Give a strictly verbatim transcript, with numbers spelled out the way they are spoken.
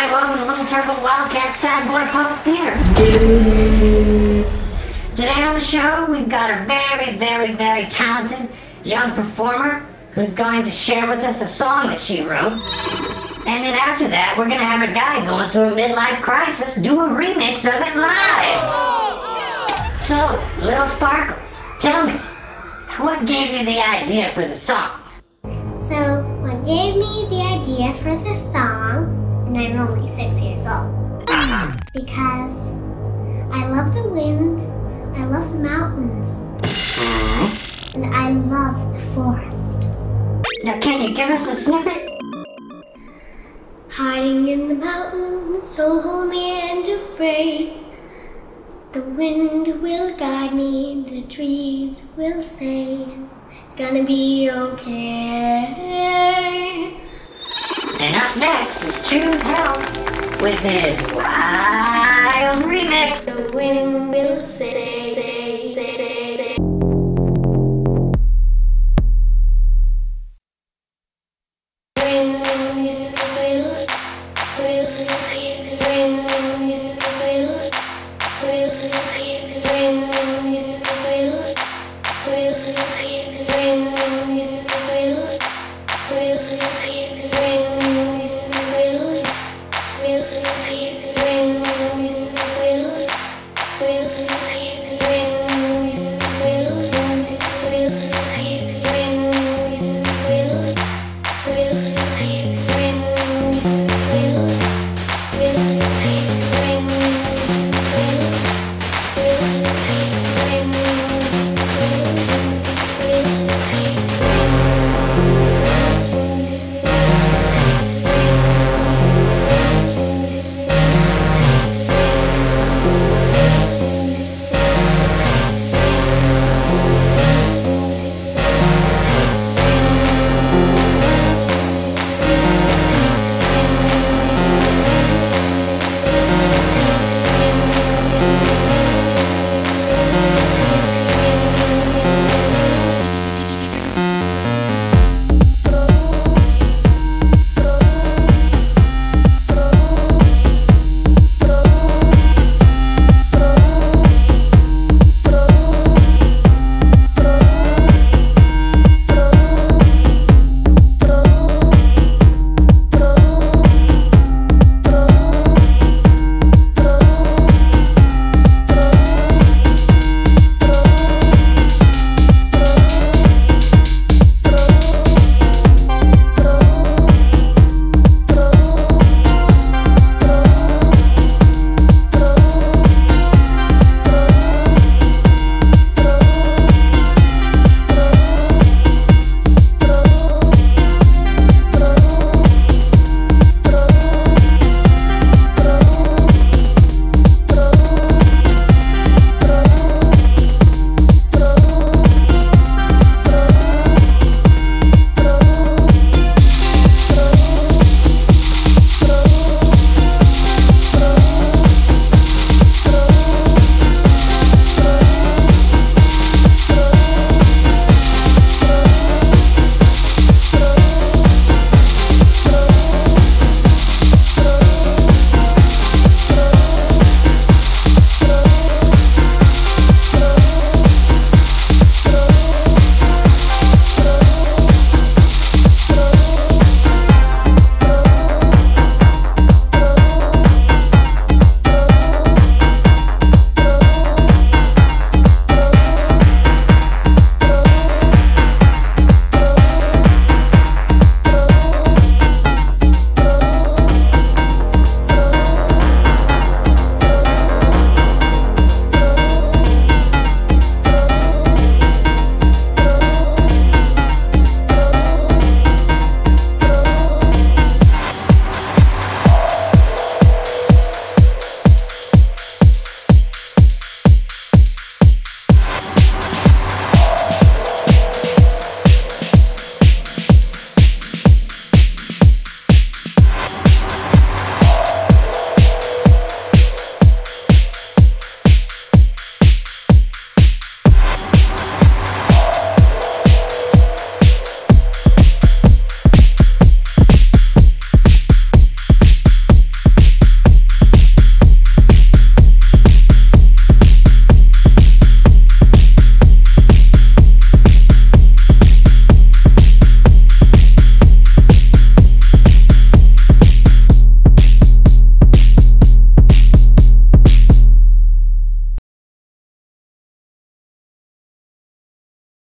I welcome to Little Turbo Wildcat Sad Boy Puppet Theater. Today on the show, we've got a very, very, very talented young performer who's going to share with us a song that she wrote. And then after that, we're going to have a guy going through a midlife crisis do a remix of it live. So, Little Sparkles, tell me, what gave you the idea for the song? So, what gave me the idea for the song, and I'm only six years old, because I love the wind, I love the mountains, and I love the forest. Now, can you give us a snippet? Hiding in the mountains, so lonely and afraid. The wind will guide me, the trees will say, it's gonna be okay. And up next is Choose Hellth with his wild remix. The wind will say,